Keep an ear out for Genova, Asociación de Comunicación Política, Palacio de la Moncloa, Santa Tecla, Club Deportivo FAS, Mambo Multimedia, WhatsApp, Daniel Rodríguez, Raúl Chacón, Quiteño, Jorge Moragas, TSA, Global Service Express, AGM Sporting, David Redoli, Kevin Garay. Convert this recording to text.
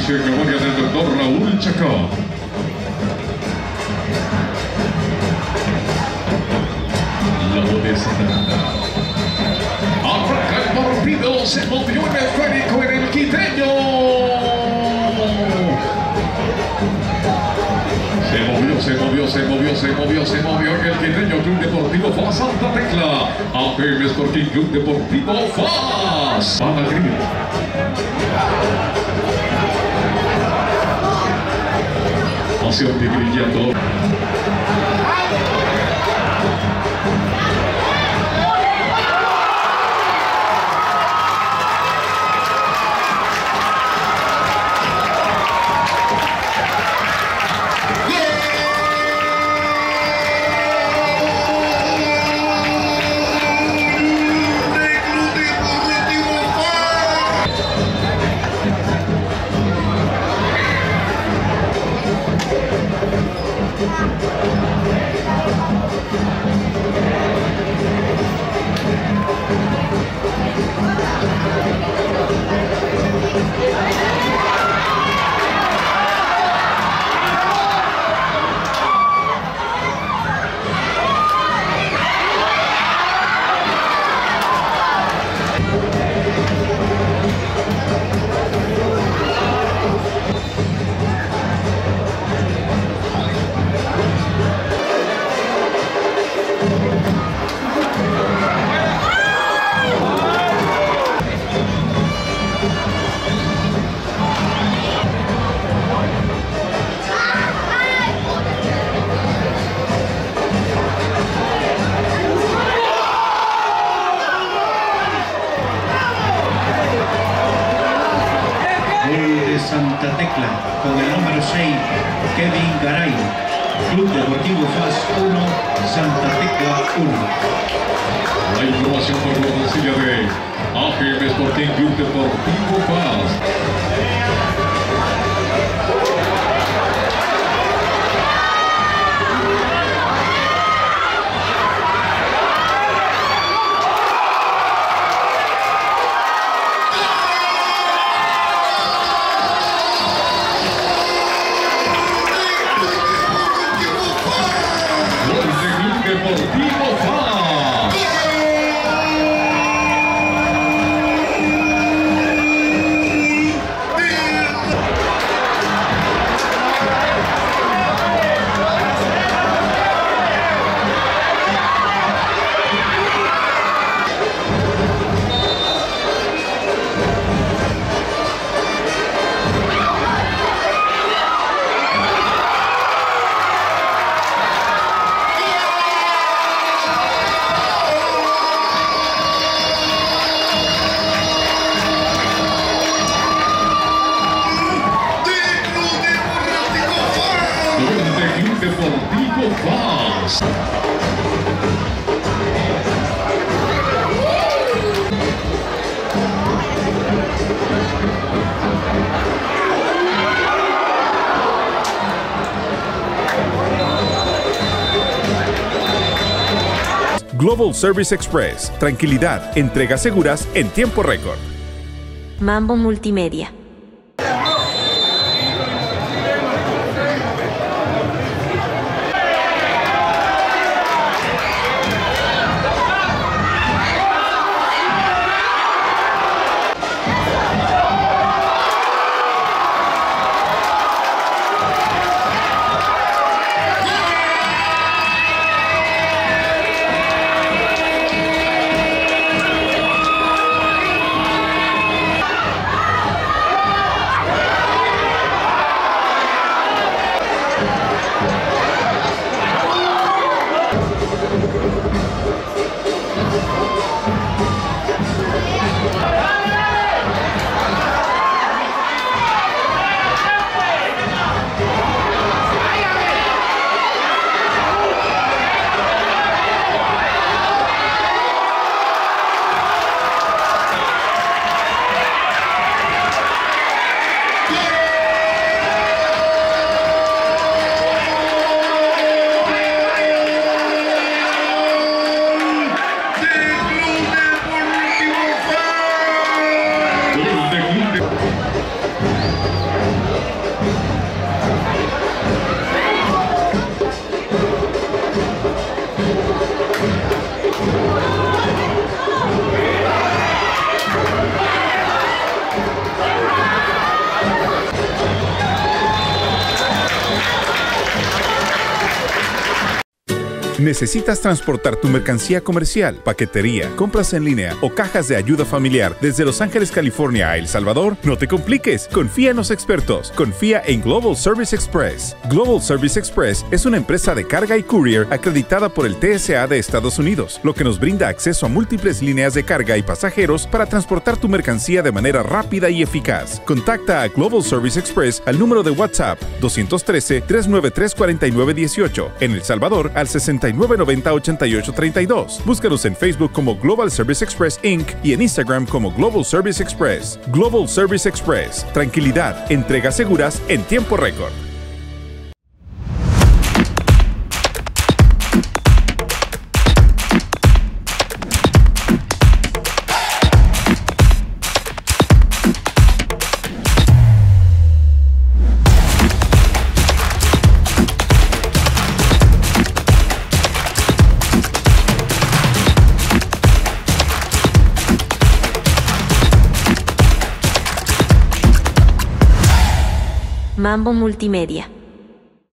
asistencia en memoria del doctor Raúl Chacón. Arrancan mordidos el Montillón Esférico en el Quiteño. Se movió en el Quiteño. Club Deportivo FAS Santa Tecla. AGM Sporting Club Deportivo FAS. Van a gritar. Pasión de grillando. Santa Tecla con el número 6 Kevin Garay. Club Deportivo FAS 1 Santa Tecla 1. La información por la bolsilla de AGM Sporting Club Deportivo FAS. Deportivo FAS. Global Service Express. Tranquilidad, entregas seguras en tiempo récord. Mambo Multimedia. ¿Necesitas transportar tu mercancía comercial, paquetería, compras en línea o cajas de ayuda familiar desde Los Ángeles, California a El Salvador? No te compliques, confía en los expertos. Confía en Global Service Express. Global Service Express es una empresa de carga y courier acreditada por el TSA de Estados Unidos, lo que nos brinda acceso a múltiples líneas de carga y pasajeros para transportar tu mercancía de manera rápida y eficaz. Contacta a Global Service Express al número de WhatsApp 213-393-4918, en El Salvador al 6990-8832. Búscanos en Facebook como Global Service Express Inc. y en Instagram como Global Service Express. Global Service Express. Tranquilidad, entregas seguras en tiempo récord. Mambo Multimedia.